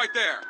right there.